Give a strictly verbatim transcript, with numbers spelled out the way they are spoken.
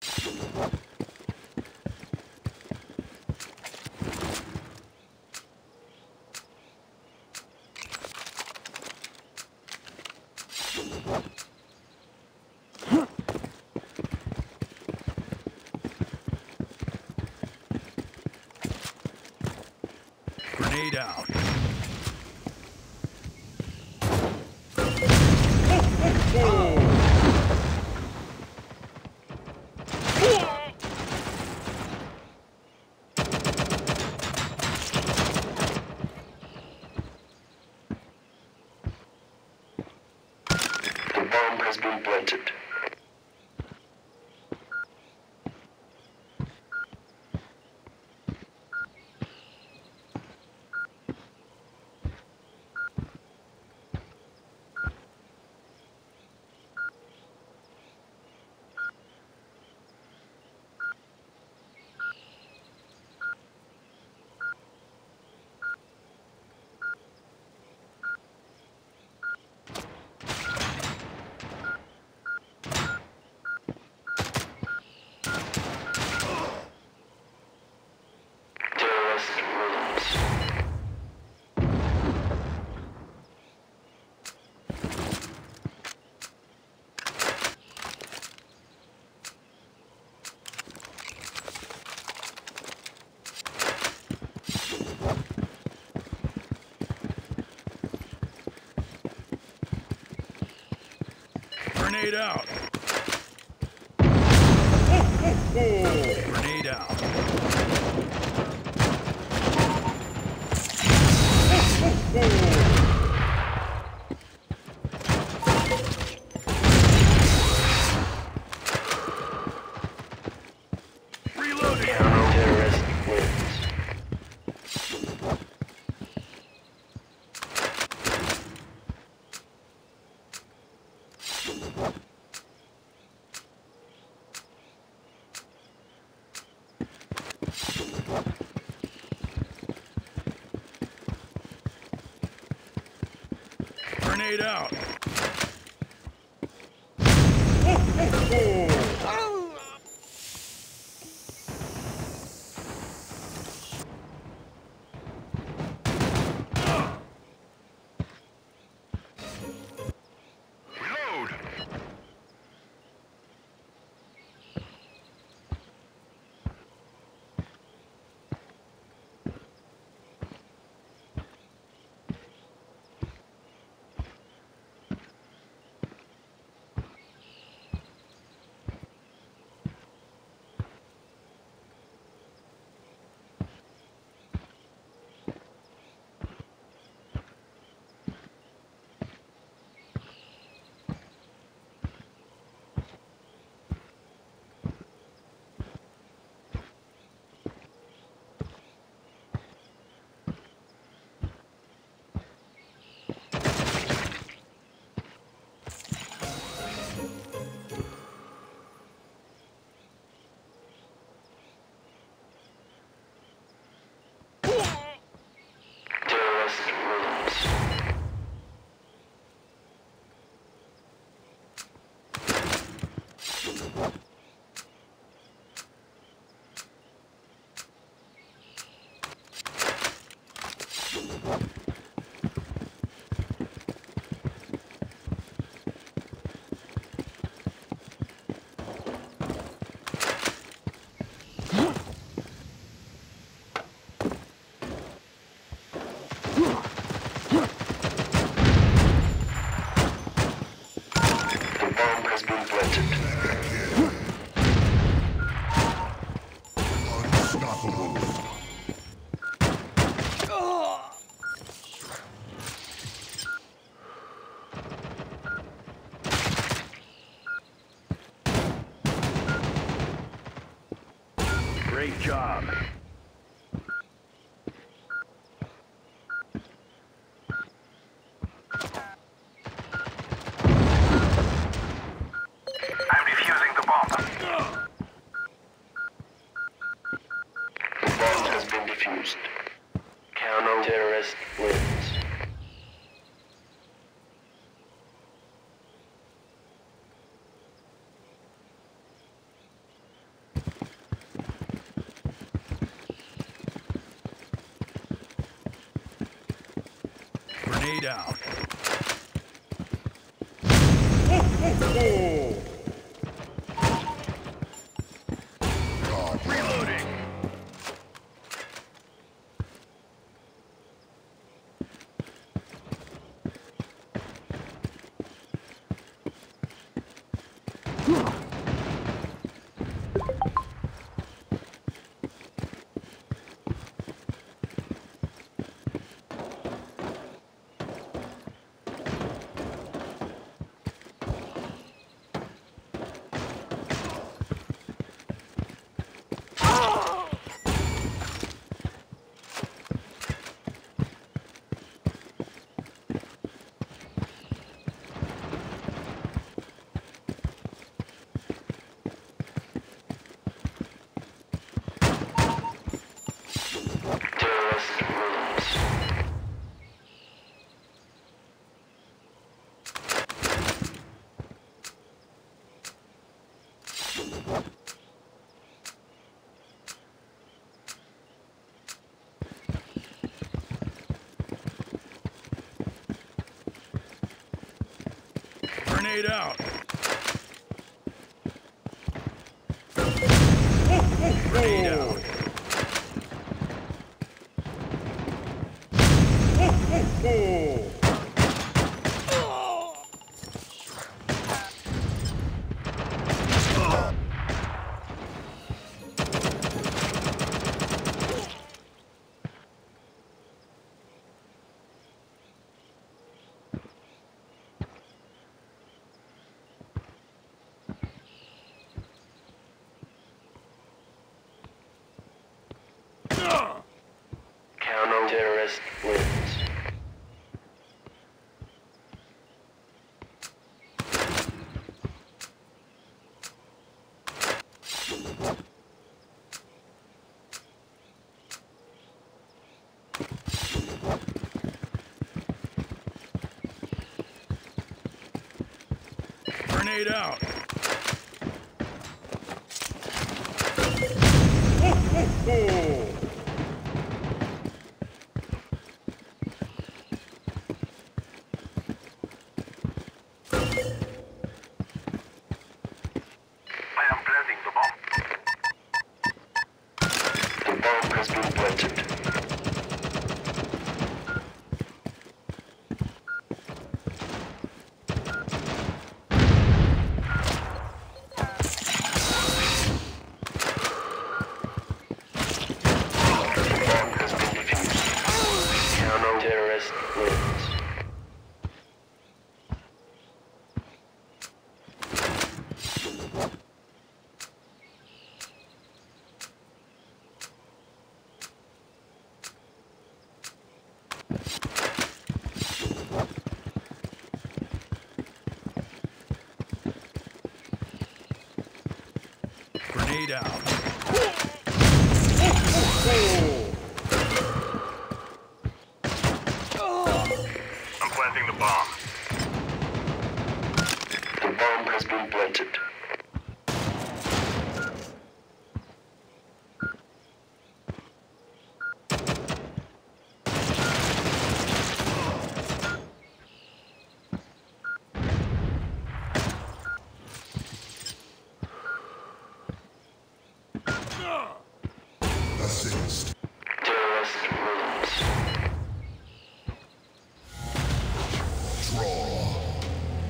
Grenade out. Has been planted. Grenade out. Grenade out. Reloading. Terrorist wins. Grenade out. Great job. Counter-terrorist wins. grenade out. Oh, oh, oh. Reloading. Grenade out. Grenade out. Terrorist wins. Grenade out. Grenade out. I'm planting the bomb. The bomb has been planted. Assist. Terrorist rules. Draw.